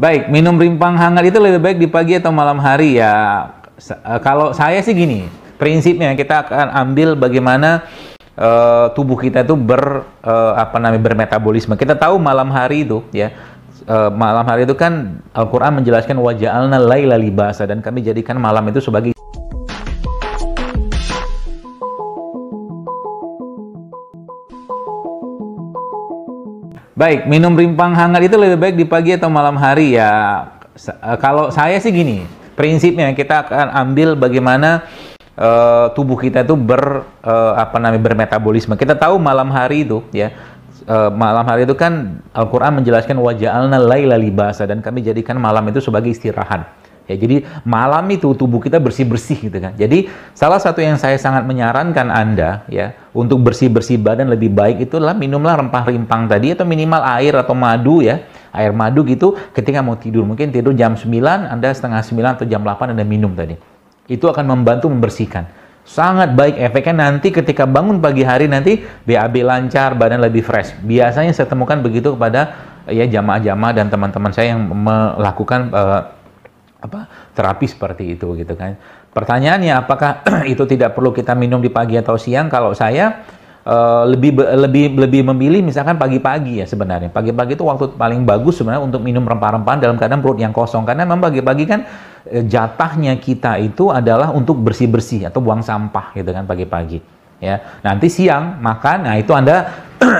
Baik, minum rimpang hangat itu lebih baik di pagi atau malam hari ya. Kalau saya sih gini, prinsipnya kita akan ambil bagaimana tubuh kita itu bermetabolisme. Kita tahu malam hari itu ya. Malam hari itu kan Al-Quran menjelaskan wa ja'alna laila libasa, dan kami jadikan malam itu sebagai baik, minum rimpang hangat itu lebih baik di pagi atau malam hari ya. Kalau saya sih gini, prinsipnya kita akan ambil bagaimana tubuh kita itu bermetabolisme. Kita tahu malam hari itu ya. Malam hari itu kan Al-Quran menjelaskan wa ja'alna laila libasa, dan kami jadikan malam itu sebagai istirahat. Ya, jadi malam itu tubuh kita bersih-bersih gitu kan. Jadi salah satu yang saya sangat menyarankan Anda ya untuk bersih-bersih badan lebih baik itulah minumlah rempah-rimpang tadi, atau minimal air atau madu ya. Air madu gitu ketika mau tidur. Mungkin tidur jam 9, Anda setengah 9 atau jam 8 Anda minum tadi. Itu akan membantu membersihkan. Sangat baik efeknya nanti ketika bangun pagi hari, nanti BAB lancar, badan lebih fresh. Biasanya saya temukan begitu kepada ya jamaah-jamaah dan teman-teman saya yang melakukan terapi seperti itu gitu kan. Pertanyaannya, apakah itu tidak perlu kita minum di pagi atau siang? Kalau saya lebih memilih misalkan pagi-pagi ya. Sebenarnya pagi-pagi itu waktu paling bagus sebenarnya untuk minum rempah-rempahan dalam keadaan perut yang kosong, karena memang pagi-pagi kan jatahnya kita itu adalah untuk bersih-bersih atau buang sampah gitu kan pagi-pagi ya. Nanti siang makan, nah itu Anda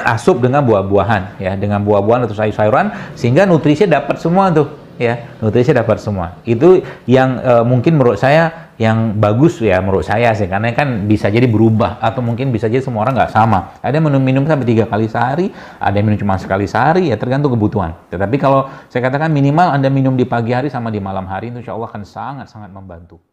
asup dengan buah-buahan ya, dengan buah-buahan atau sayur-sayuran, sehingga nutrisinya dapat semua tuh ya, nutrisinya dapat semua. Itu yang mungkin menurut saya yang bagus ya, menurut saya sih, karena kan bisa jadi berubah, atau mungkin bisa jadi semua orang nggak sama. Ada yang minum sampai 3 kali sehari, ada yang minum cuma sekali sehari ya, tergantung kebutuhan. Tetapi kalau saya katakan minimal Anda minum di pagi hari sama di malam hari, itu insya Allah akan sangat-sangat membantu.